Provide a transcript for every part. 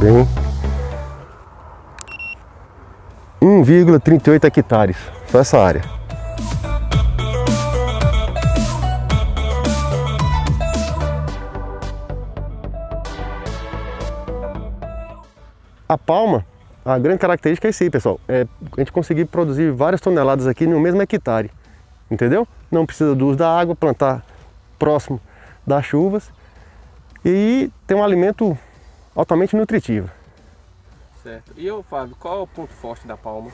bem. 1,38 hectares, só essa área. A palma, a grande característica é isso aí, pessoal. É a gente conseguir produzir várias toneladas aqui no mesmo hectare, entendeu? Não precisa do uso da água, plantar próximo das chuvas. E tem um alimento altamente nutritivo. Certo. E eu, Fábio, qual é o ponto forte da palma?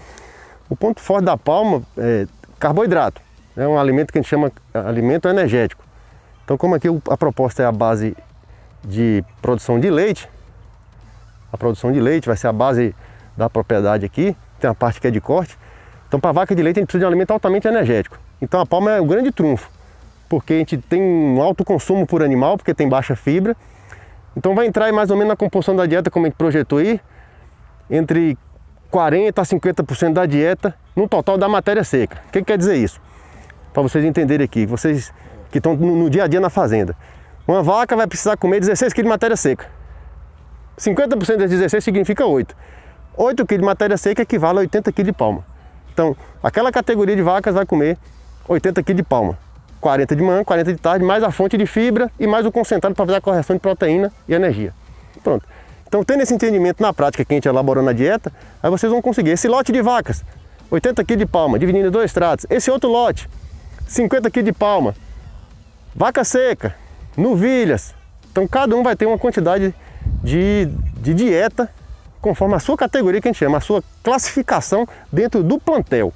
O ponto forte da palma é carboidrato. É um alimento que a gente chama alimento energético. Então, como aqui a proposta é a base de produção de leite, a produção de leite vai ser a base da propriedade aqui, tem a parte que é de corte. Então, para vaca de leite, a gente precisa de um alimento altamente energético. Então, a palma é o grande trunfo, porque a gente tem um alto consumo por animal, porque tem baixa fibra. Então vai entrar mais ou menos na composição da dieta, como a gente projetou aí, entre 40% a 50% da dieta, no total da matéria seca. O que quer dizer isso? Para vocês entenderem aqui, vocês que estão no dia a dia na fazenda. Uma vaca vai precisar comer 16 kg de matéria seca. 50% desses 16 significa 8. 8 kg de matéria seca equivale a 80 kg de palma. Então, aquela categoria de vacas vai comer 80 kg de palma. 40 de manhã, 40 de tarde, mais a fonte de fibra e mais o concentrado para fazer a correção de proteína e energia. Pronto. Então, tendo esse entendimento na prática que a gente elaborou na dieta, aí vocês vão conseguir esse lote de vacas, 80 kg de palma, dividindo em dois tratos. Esse outro lote, 50 kg de palma, vaca seca, novilhas. Então, cada um vai ter uma quantidade de dieta conforme a sua categoria, que a gente chama, a sua classificação dentro do plantel.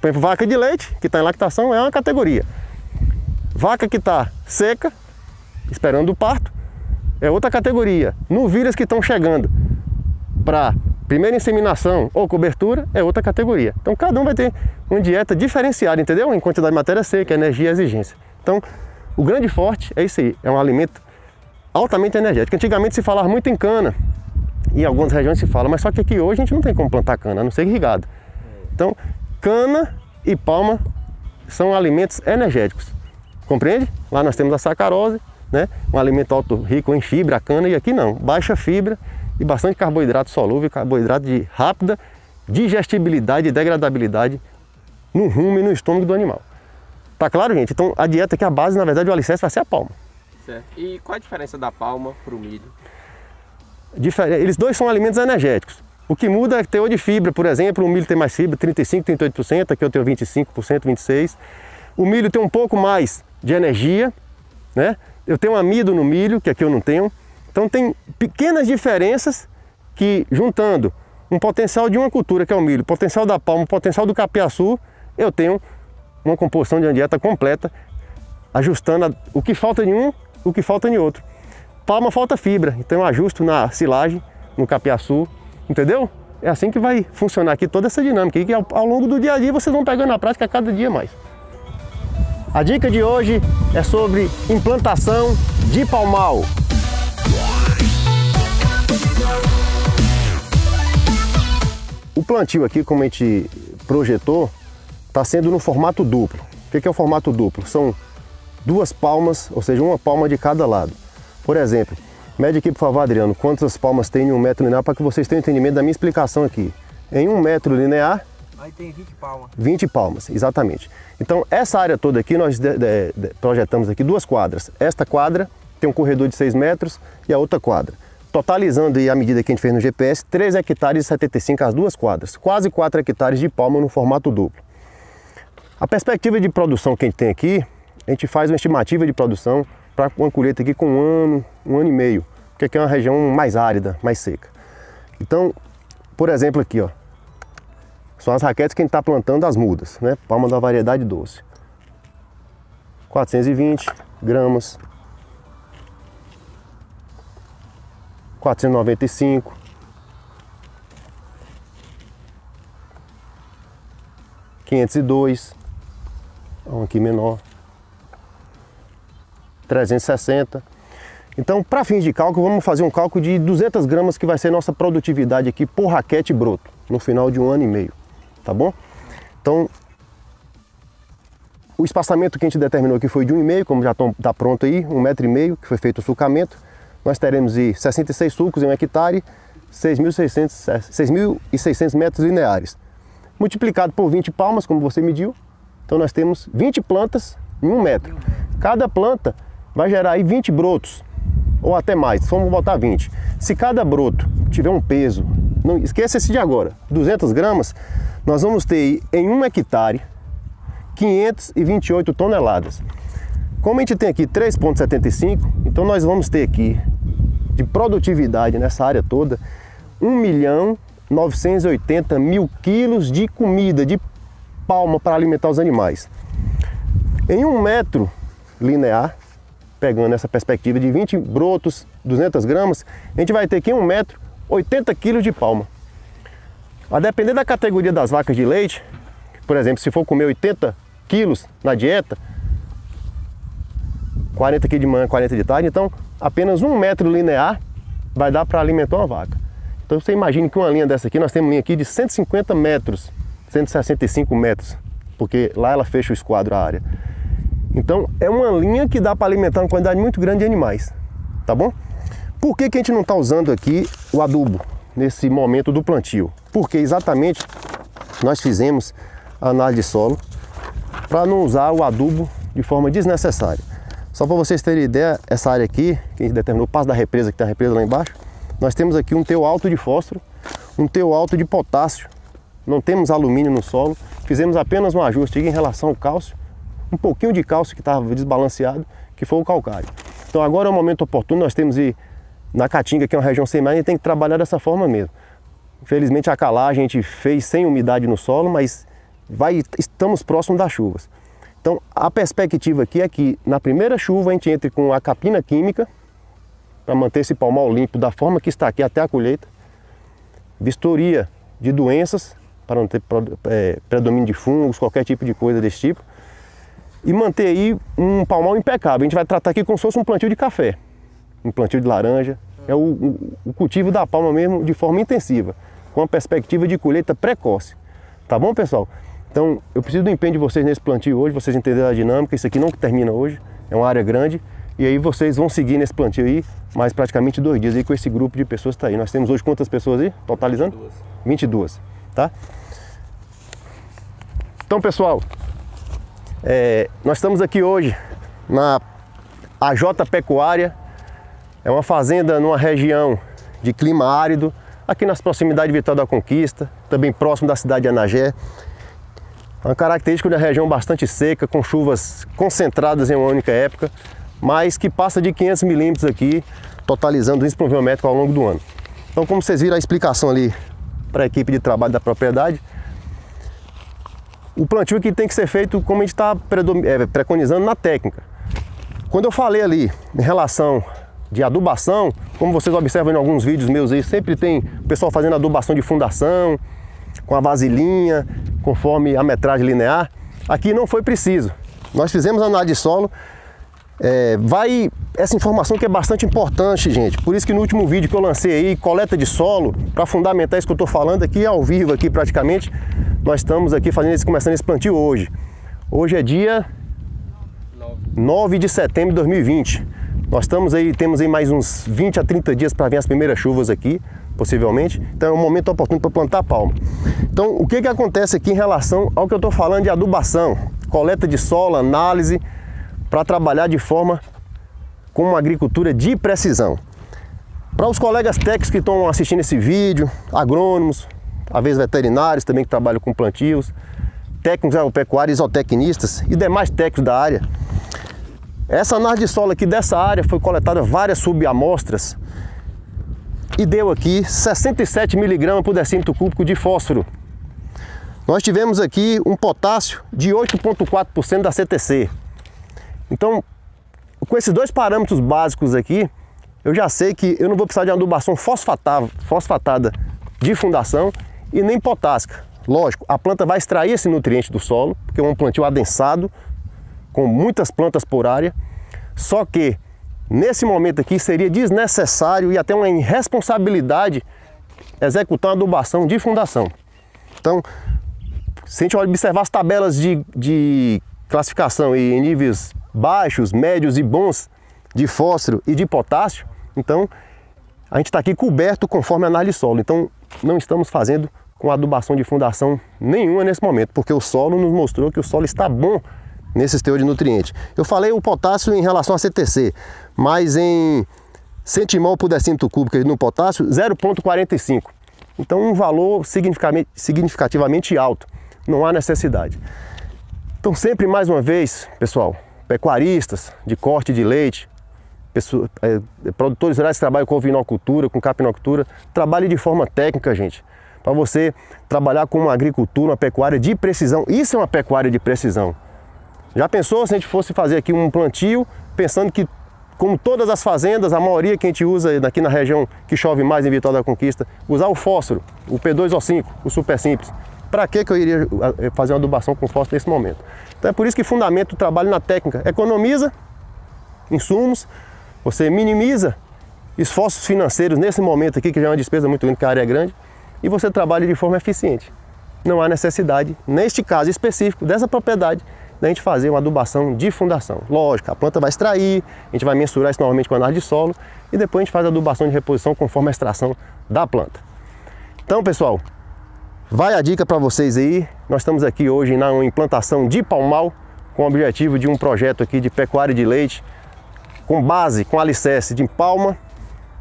Por exemplo, vaca de leite, que está em lactação, é uma categoria. Vaca que está seca, esperando o parto, é outra categoria. Novilhas que estão chegando para primeira inseminação ou cobertura, é outra categoria. Então cada um vai ter uma dieta diferenciada, entendeu? Em quantidade de matéria seca, energia e exigência. Então o grande forte é isso aí, é um alimento altamente energético. Antigamente se falava muito em cana, em algumas regiões se fala, mas só que aqui hoje a gente não tem como plantar cana, a não ser irrigado. Então cana e palma são alimentos energéticos. Compreende? Lá nós temos a sacarose, né? Um alimento alto rico em fibra, a cana, e aqui não. Baixa fibra e bastante carboidrato solúvel, carboidrato de rápida digestibilidade e degradabilidade no rumo e no estômago do animal. Tá claro, gente? Então a dieta aqui, a base, na verdade, o alicerce vai ser a palma. Certo. E qual a diferença da palma para o milho? Eles dois são alimentos energéticos. O que muda é o teor de fibra, por exemplo. O milho tem mais fibra, 35%, 38%, aqui eu tenho 25%, 26%. O milho tem um pouco mais de energia, né? Eu tenho amido no milho, que aqui eu não tenho. Então tem pequenas diferenças que, juntando um potencial de uma cultura, que é o milho, potencial da palma, potencial do capiaçu, eu tenho uma composição de uma dieta completa, ajustando o que falta em um, o que falta em outro. Palma falta fibra, então eu ajusto na silagem, no capiaçu, entendeu? É assim que vai funcionar aqui toda essa dinâmica, e que ao longo do dia a dia vocês vão pegando na prática cada dia mais. A dica de hoje é sobre implantação de palmal. O plantio aqui, como a gente projetou, está sendo no formato duplo. O que é o formato duplo? São duas palmas, ou seja, uma palma de cada lado. Por exemplo, mede aqui, por favor, Adriano, quantas palmas tem em 1 metro linear, para que vocês tenham entendimento da minha explicação aqui. Em 1 metro linear... Aí tem 20 palmas. 20 palmas, exatamente. Então essa área toda aqui nós projetamos aqui 2 quadras. Esta quadra tem um corredor de 6 metros e a outra quadra. Totalizando aí a medida que a gente fez no GPS, 3 hectares e 75 as 2 quadras. Quase 4 hectares de palma no formato duplo. A perspectiva de produção que a gente tem aqui, a gente faz uma estimativa de produção para uma colheita aqui com um ano e meio. Porque aqui é uma região mais árida, mais seca. Então, por exemplo aqui, ó. São as raquetes que a gente está plantando as mudas, né? Palma da variedade doce. 420 gramas. 495. 502. Um aqui menor. 360. Então, para fins de cálculo, vamos fazer um cálculo de 200 gramas, que vai ser nossa produtividade aqui por raquete broto, no final de 1 ano e meio. Tá bom? Então, o espaçamento que a gente determinou aqui foi de 1,5, como já está pronto aí, 1,5 metro, que foi feito o sulcamento. Nós teremos 66 sulcos em 1 hectare, 6.600 metros lineares. Multiplicado por 20 palmas, como você mediu, então nós temos 20 plantas em 1 metro. Cada planta vai gerar aí 20 brotos, ou até mais, vamos botar 20. Se cada broto tiver um peso, não esqueça-se de agora, 200 gramas, nós vamos ter em 1 hectare 528 toneladas. Como a gente tem aqui 3,75, então nós vamos ter aqui de produtividade nessa área toda 1.980.000 quilos de comida de palma para alimentar os animais. Em 1 metro linear, pegando essa perspectiva de 20 brotos, 200 gramas, a gente vai ter aqui em 1 metro 80 quilos de palma. A depender da categoria das vacas de leite, por exemplo, se for comer 80 quilos na dieta, 40 quilos de manhã, 40 de tarde, então apenas 1 metro linear vai dar para alimentar uma vaca. Então você imagina que uma linha dessa aqui, nós temos uma linha aqui de 150 metros, 165 metros, porque lá ela fecha o esquadro, a área. Então é uma linha que dá para alimentar uma quantidade muito grande de animais, tá bom? Por que que a gente não está usando aqui o adubo nesse momento do plantio? Porque exatamente nós fizemos a análise de solo para não usar o adubo de forma desnecessária. Só para vocês terem ideia, essa área aqui, que a gente determinou o passo da represa, que tem a represa lá embaixo, nós temos aqui um teu alto de fósforo, um teu alto de potássio, não temos alumínio no solo, fizemos apenas um ajuste em relação ao cálcio, um pouquinho de cálcio que estava desbalanceado, que foi o calcário. Então agora é o momento oportuno, nós temos aí na Caatinga, que é uma região sem mar, a gente tem que trabalhar dessa forma mesmo. Infelizmente a calagem a gente fez sem umidade no solo, mas estamos próximos das chuvas. Então a perspectiva aqui é que na primeira chuva a gente entre com a capina química para manter esse palmal limpo da forma que está aqui até a colheita, vistoria de doenças para não ter predomínio de fungos, qualquer tipo de coisa desse tipo, e manter aí um palmal impecável. A gente vai tratar aqui como se fosse um plantio de café, um plantio de laranja, é o cultivo da palma mesmo de forma intensiva, com a perspectiva de colheita precoce, tá bom, pessoal? Então, eu preciso do empenho de vocês nesse plantio hoje, vocês entenderam a dinâmica, isso aqui não termina hoje, é uma área grande, e aí vocês vão seguir nesse plantio aí, mais praticamente 2 dias aí com esse grupo de pessoas que tá aí. Nós temos hoje quantas pessoas aí, totalizando? 22, tá? Então, pessoal, nós estamos aqui hoje na AJ Pecuária, é uma fazenda numa região de clima árido, aqui nas proximidades de Vitória da Conquista, também próximo da cidade de Anagé. Uma característica da região bastante seca, com chuvas concentradas em uma única época, mas que passa de 500 milímetros aqui, totalizando isso para um pluviométrico ao longo do ano. Então, como vocês viram a explicação ali para a equipe de trabalho da propriedade, o plantio aqui tem que ser feito como a gente está preconizando na técnica. Quando eu falei ali em relação de adubação, como vocês observam em alguns vídeos meus aí, sempre tem o pessoal fazendo adubação de fundação, com a vasilhinha, conforme a metragem linear, aqui não foi preciso. Nós fizemos a análise de solo, essa informação que é bastante importante, gente, por isso que no último vídeo que eu lancei aí, coleta de solo, para fundamentar isso que eu estou falando aqui, ao vivo aqui praticamente, nós estamos aqui começando esse plantio hoje. Hoje é dia 9 de setembro de 2020, nós temos aí mais uns 20 a 30 dias para vir as primeiras chuvas aqui, possivelmente, então é um momento oportuno para plantar palma. Então o que que acontece aqui em relação ao que eu estou falando de adubação, coleta de solo, análise, para trabalhar de forma com uma agricultura de precisão. Para os colegas técnicos que estão assistindo esse vídeo, agrônomos, às vezes veterinários também que trabalham com plantios, técnicos agropecuários, zootecnistas e demais técnicos da área, essa análise de solo aqui dessa área foi coletada várias subamostras e deu aqui 67 mg por decímetro cúbico de fósforo. Nós tivemos aqui um potássio de 8,4% da CTC. Então, com esses dois parâmetros básicos aqui, eu já sei que eu não vou precisar de adubação fosfatada de fundação e nem potássica. Lógico, a planta vai extrair esse nutriente do solo, porque é um plantio adensado, com muitas plantas por área, só que nesse momento aqui seria desnecessário e até uma irresponsabilidade executar uma adubação de fundação. Então, se a gente observar as tabelas de classificação em níveis baixos, médios e bons de fósforo e de potássio, então A gente está aqui coberto conforme a análise de solo, então não estamos fazendo com adubação de fundação nenhuma nesse momento, porque o solo nos mostrou que o solo está bom nesse teor de nutriente. Eu falei o potássio em relação a CTC, mas em centimol por decímetro cúbico no potássio, 0,45. Então um valor significativamente alto, não há necessidade. Então sempre, mais uma vez, pessoal, pecuaristas de corte de leite, produtores rurais que trabalham com ovinocultura, com capinocultura, trabalhe de forma técnica, gente, para você trabalhar com uma agricultura, uma pecuária de precisão. Isso é uma pecuária de precisão. Já pensou se a gente fosse fazer aqui um plantio, pensando que, como todas as fazendas, a maioria que a gente usa aqui na região que chove mais em Vitória da Conquista, usar o fósforo, o P2O5, o super simples. Para que eu iria fazer uma adubação com fósforo nesse momento? Então é por isso que fundamenta o trabalho na técnica. Economiza insumos, você minimiza esforços financeiros nesse momento aqui, que já é uma despesa muito grande, que a área é grande, e você trabalha de forma eficiente. Não há necessidade, neste caso específico, dessa propriedade, da gente fazer uma adubação de fundação. Lógico, a planta vai extrair, a gente vai mensurar isso novamente com a análise de solo e depois a gente faz a adubação de reposição conforme a extração da planta. Então, pessoal, vai a dica para vocês aí. Nós estamos aqui hoje na implantação de palmal com o objetivo de um projeto aqui de pecuária de leite com base, com alicerce de palma,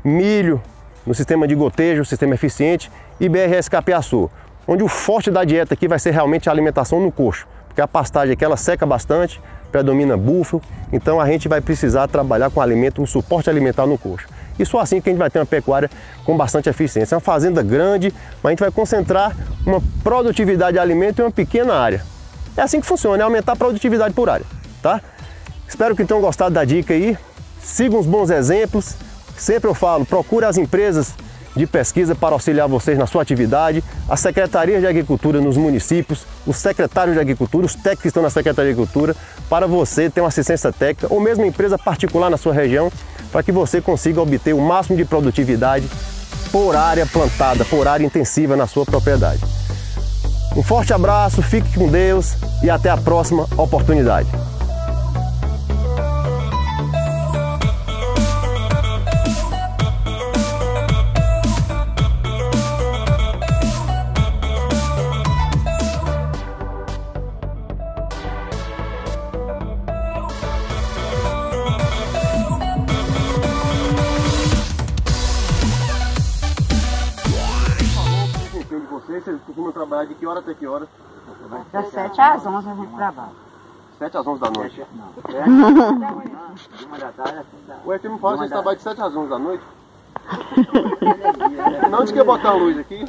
milho no sistema de gotejo, sistema eficiente, e BRS capiaçu, onde o forte da dieta aqui vai ser realmente a alimentação no coxo, porque a pastagem aqui ela seca bastante, predomina búfalo, então a gente vai precisar trabalhar com alimento, um suporte alimentar no coxo. E só assim que a gente vai ter uma pecuária com bastante eficiência. É uma fazenda grande, mas a gente vai concentrar uma produtividade de alimento em uma pequena área. É assim que funciona, é aumentar a produtividade por área, tá? Espero que tenham gostado da dica aí, sigam os bons exemplos. Sempre eu falo, procure as empresas de pesquisa para auxiliar vocês na sua atividade, as secretarias de agricultura nos municípios, os secretários de agricultura, os técnicos que estão na Secretaria de Agricultura, para você ter uma assistência técnica ou mesmo empresa particular na sua região, para que você consiga obter o máximo de produtividade por área plantada, por área intensiva na sua propriedade. Um forte abraço, fique com Deus e até a próxima oportunidade. Vocês costumam trabalhar de que hora até que hora? Das 7 às 11 a gente trabalha. 7 às 11 da noite? Não. 7? 1 da tarde, assim da... Ué, você não fala que vocês trabalham de 7 às 11 da noite? Não, de que botar a luz aqui?